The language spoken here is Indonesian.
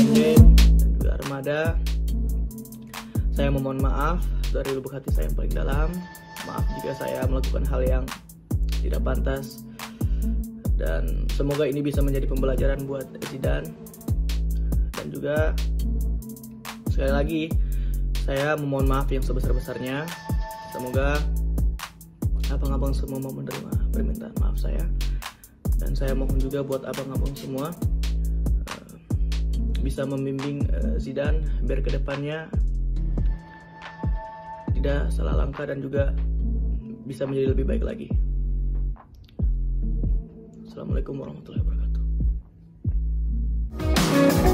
Zinidin dan juga Armada. Saya memohon maaf dari lubuk hati saya yang paling dalam. Maaf jika saya melakukan hal yang tidak pantas. Dan semoga ini bisa menjadi pembelajaran buat Zidan. Dan juga sekali lagi saya memohon maaf yang sebesar-besarnya. Semoga abang-abang semua mau menerima permintaan maaf saya. Dan saya mohon juga buat abang-abang semua bisa membimbing Zidan biar kedepannya tidak salah langkah dan juga bisa menjadi lebih baik lagi. Assalamualaikum warahmatullahi wabarakatuh.